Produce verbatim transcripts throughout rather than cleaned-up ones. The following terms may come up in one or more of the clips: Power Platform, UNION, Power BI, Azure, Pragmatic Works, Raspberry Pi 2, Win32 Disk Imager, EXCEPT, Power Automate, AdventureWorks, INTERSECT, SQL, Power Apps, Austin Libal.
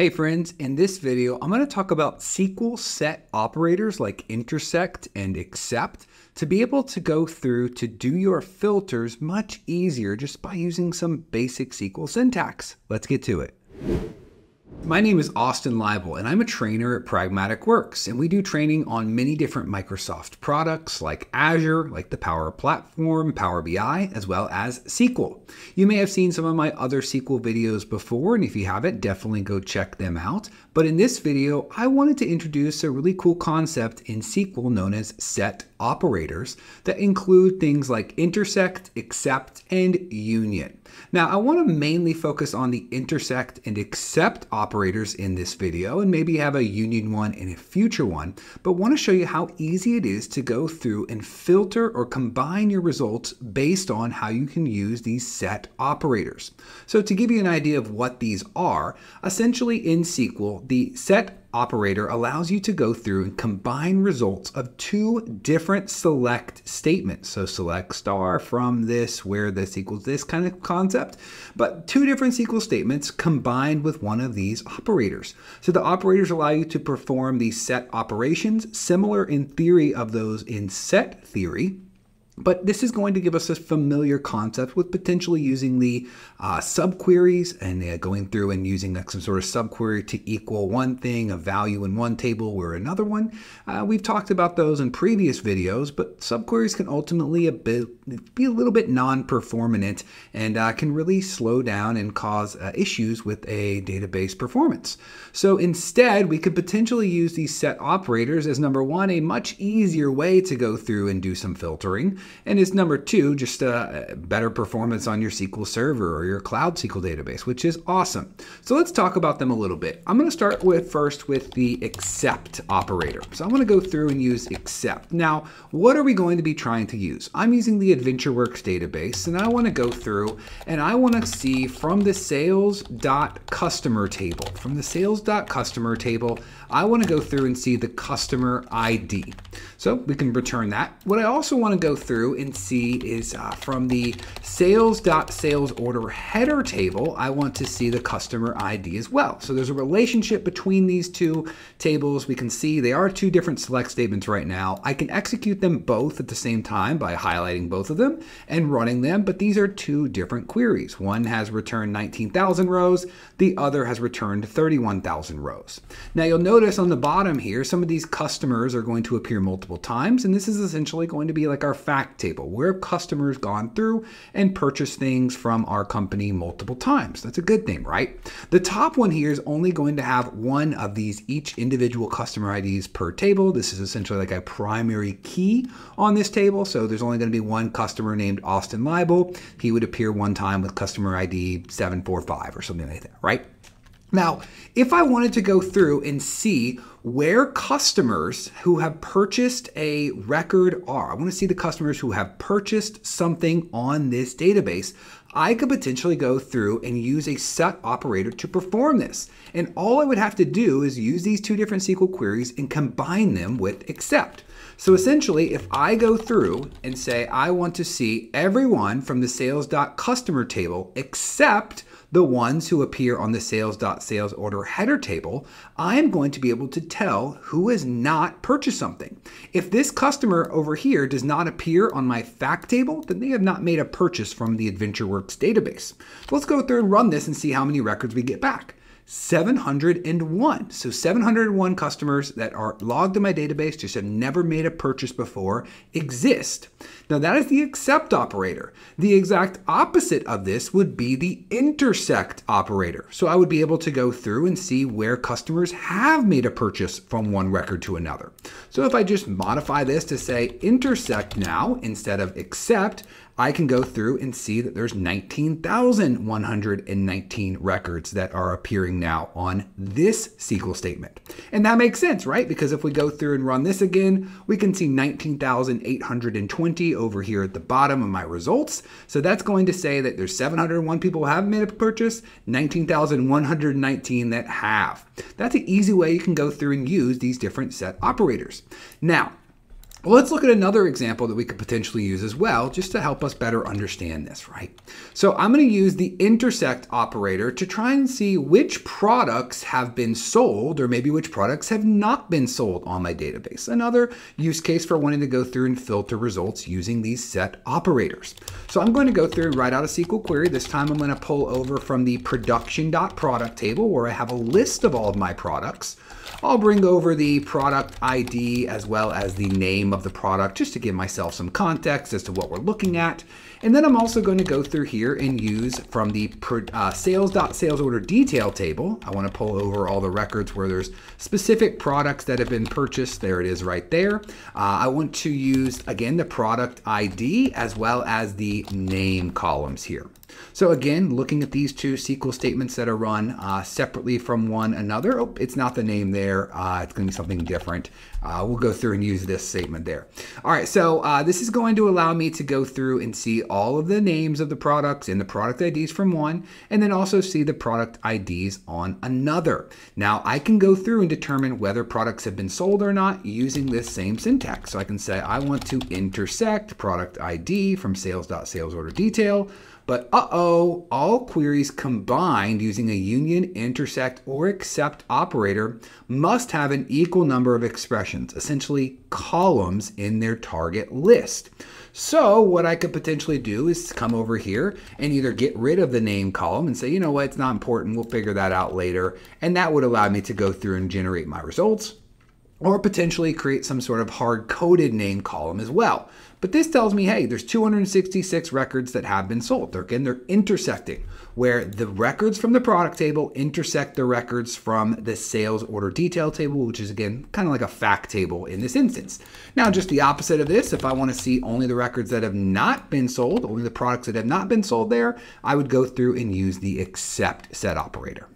Hey friends, in this video, I'm going to talk about S Q L set operators like intersect and except to be able to go through to do your filters much easier just by using some basic S Q L syntax. Let's get to it. My name is Austin Libal, and I'm a trainer at Pragmatic Works, and we do training on many different Microsoft products like Azure, like the Power Platform, Power B I, as well as S Q L. You may have seen some of my other S Q L videos before, and if you haven't, definitely go check them out. But in this video, I wanted to introduce a really cool concept in S Q L known as set operators that include things like intersect, except, and union. Now, I want to mainly focus on the intersect and except operators in this video, and maybe have a union one in a future one, but want to show you how easy it is to go through and filter or combine your results based on how you can use these set operators. So to give you an idea of what these are, essentially in S Q L, the set operator allows you to go through and combine results of two different select statements. So select star from this, where this equals this kind of concept, but two different S Q L statements combined with one of these operators. So the operators allow you to perform these set operations, similar in theory of those in set theory. But this is going to give us a familiar concept with potentially using the uh, subqueries and uh, going through and using uh, some sort of subquery to equal one thing, a value in one table or another one. Uh, we've talked about those in previous videos, but subqueries can ultimately a bit, be a little bit non-performant and uh, can really slow down and cause uh, issues with a database performance. So instead, we could potentially use these set operators as, number one, a much easier way to go through and do some filtering. And it's number two, just a better performance on your S Q L Server or your Cloud S Q L database, which is awesome. So let's talk about them a little bit. I'm going to start with first with the except operator. So I'm going to go through and use except. Now, what are we going to be trying to use? I'm using the AdventureWorks database, and I want to go through and I want to see from the sales.customer table, from the sales.customer table, I want to go through and see the customer I D. So we can return that. What I also want to go through Through and see is uh, from the sales.salesOrder header table, I want to see the customer I D as well. So there's a relationship between these two tables. We can see they are two different select statements right now. I can execute them both at the same time by highlighting both of them and running them, but these are two different queries. One has returned nineteen thousand rows, the other has returned thirty-one thousand rows. Now you'll notice on the bottom here, some of these customers are going to appear multiple times, and this is essentially going to be like our fact table where customers gone through and purchased things from our company multiple times. That's a good thing, right? The top one here is only going to have one of these each individual customer I Ds per table. This is essentially like a primary key on this table. So there's only going to be one customer named Austin Libal. He would appear one time with customer I D seven four five or something like that, right? Now, if I wanted to go through and see where customers who have purchased a record are, I want to see the customers who have purchased something on this database, I could potentially go through and use a set operator to perform this. And all I would have to do is use these two different S Q L queries and combine them with except. So essentially, if I go through and say, I want to see everyone from the sales.customer table except the ones who appear on the sales.salesOrder header table, I am going to be able to tell who has not purchased something. If this customer over here does not appear on my fact table, then they have not made a purchase from the AdventureWorks database. So let's go through and run this and see how many records we get back. seven hundred one. So seven hundred one customers that are logged in my database, just have never made a purchase before, exist. Now that is the except operator. The exact opposite of this would be the intersect operator. So I would be able to go through and see where customers have made a purchase from one record to another. So if I just modify this to say intersect now instead of except, I can go through and see that there's nineteen thousand one hundred nineteen records that are appearing now on this S Q L statement. And that makes sense, right? Because if we go through and run this again, we can see nineteen thousand eight hundred twenty over here at the bottom of my results. So that's going to say that there's seven hundred one people who have made a purchase, nineteen thousand one hundred nineteen that have. That's an easy way you can go through and use these different set operators. Now, Well, let's look at another example that we could potentially use as well, just to help us better understand this, right? So I'm going to use the intersect operator to try and see which products have been sold, or maybe which products have not been sold on my database. Another use case for wanting to go through and filter results using these set operators. So I'm going to go through right out a S Q L query. This time I'm going to pull over from the production.product table where I have a list of all of my products. I'll bring over the product I D as well as the name of the product just to give myself some context as to what we're looking at. And then I'm also going to go through here and use from the uh, sales.salesOrderDetail table. I want to pull over all the records where there's specific products that have been purchased. There it is right there. Uh, I want to use, again, the product I D as well as the name columns here. So again, looking at these two S Q L statements that are run uh, separately from one another. Oh, it's not the name there. Uh, it's going to be something different. Uh, we'll go through and use this statement there. All right, so uh, this is going to allow me to go through and see all of the names of the products and the product I Ds from one, and then also see the product I Ds on another. Now, I can go through and determine whether products have been sold or not using this same syntax. So I can say, I want to intersect product I D from sales.salesOrderDetail. But uh-oh, all queries combined using a union, intersect, or except operator must have an equal number of expressions, essentially columns in their target list. So what I could potentially do is come over here and either get rid of the name column and say, you know what, it's not important, we'll figure that out later. And that would allow me to go through and generate my results, or potentially create some sort of hard-coded name column as well. But this tells me, hey, there's two hundred sixty-six records that have been sold. They're, again, they're intersecting, where the records from the product table intersect the records from the sales order detail table, which is, again, kind of like a fact table in this instance. Now, just the opposite of this, if I want to see only the records that have not been sold, only the products that have not been sold there, I would go through and use the except set operator.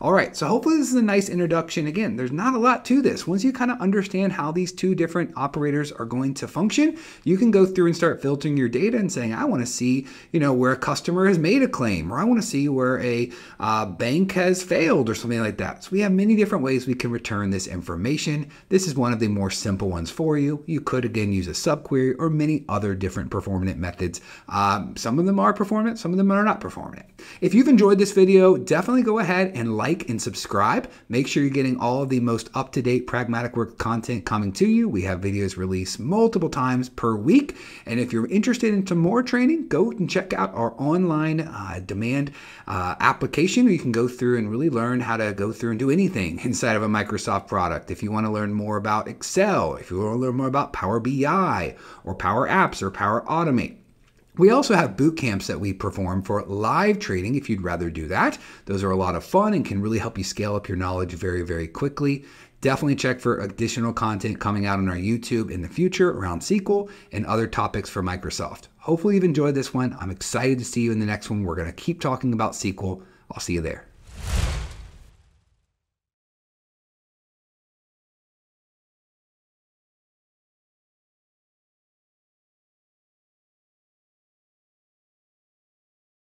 All right, so hopefully this is a nice introduction. Again, there's not a lot to this. Once you kind of understand how these two different operators are going to function, you can go through and start filtering your data and saying, I want to see, you know, where a customer has made a claim, or I want to see where a uh, bank has failed or something like that. So we have many different ways we can return this information. This is one of the more simple ones for you. You could, again, use a subquery or many other different performant methods. Um, some of them are performant, some of them are not performant. If you've enjoyed this video, definitely go ahead and like Like and subscribe. Make sure you're getting all of the most up-to-date Pragmatic Works content coming to you. We have videos released multiple times per week. And if you're interested in some more training, go and check out our online uh, demand uh, application, where you can go through and really learn how to go through and do anything inside of a Microsoft product. If you want to learn more about Excel, if you want to learn more about Power B I or Power Apps or Power Automate. We also have boot camps that we perform for live trading if you'd rather do that. Those are a lot of fun and can really help you scale up your knowledge very, very quickly. Definitely check for additional content coming out on our YouTube in the future around S Q L and other topics for Microsoft. Hopefully you've enjoyed this one. I'm excited to see you in the next one. We're going to keep talking about S Q L. I'll see you there.